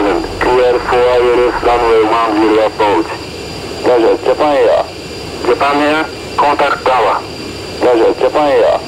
Island, clear for Irish runway 10 approach. Leżę, Japonia. Japonia, kontakt prawa. Leżę, Japonia.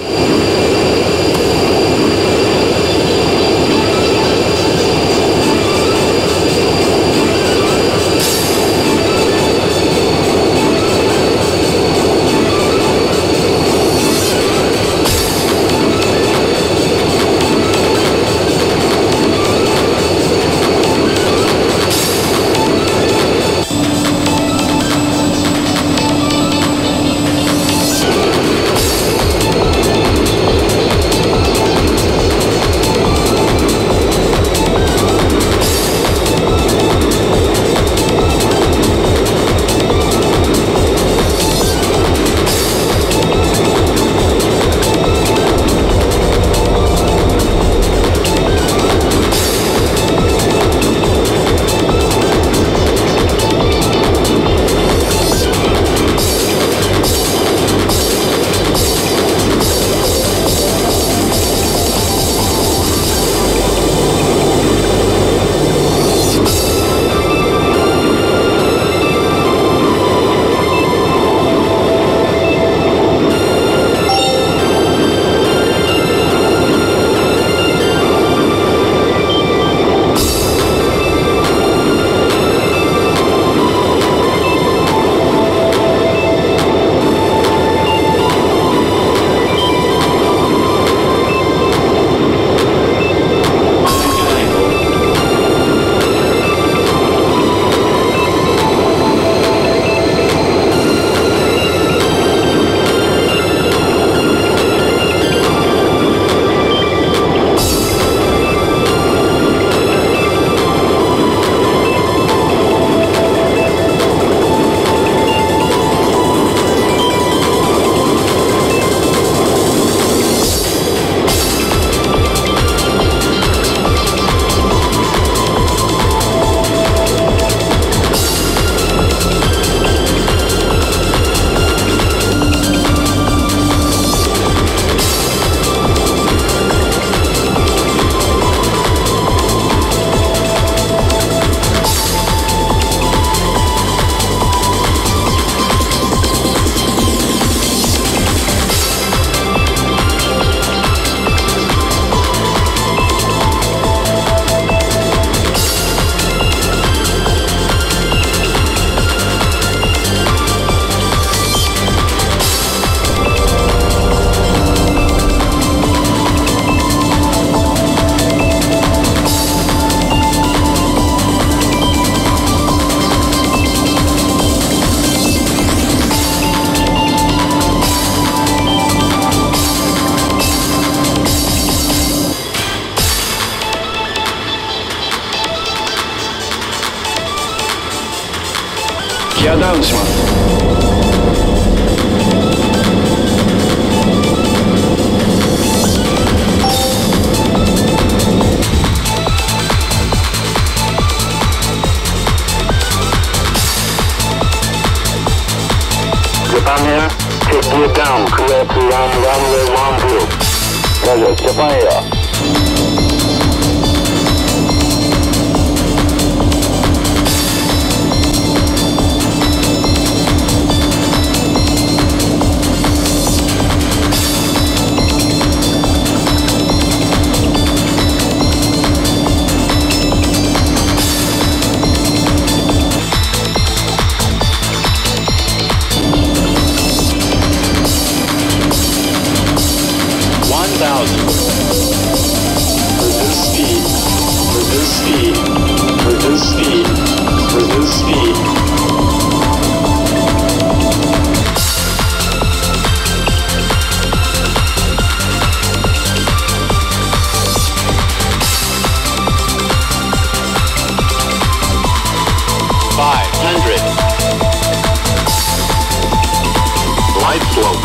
Light slope,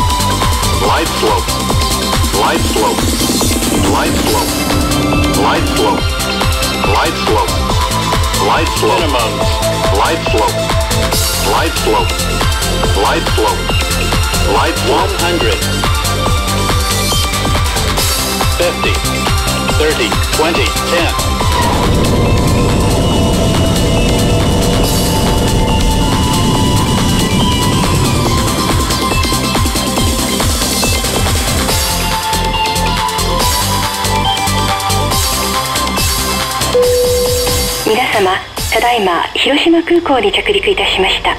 light slope, light slope, light slope, light slope, 100, 50, 30, 20, 10. 様、ただいま広島空港に着陸いたしました。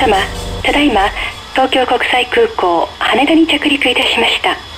様、ただいま東京国際空港羽田に着陸いたしました。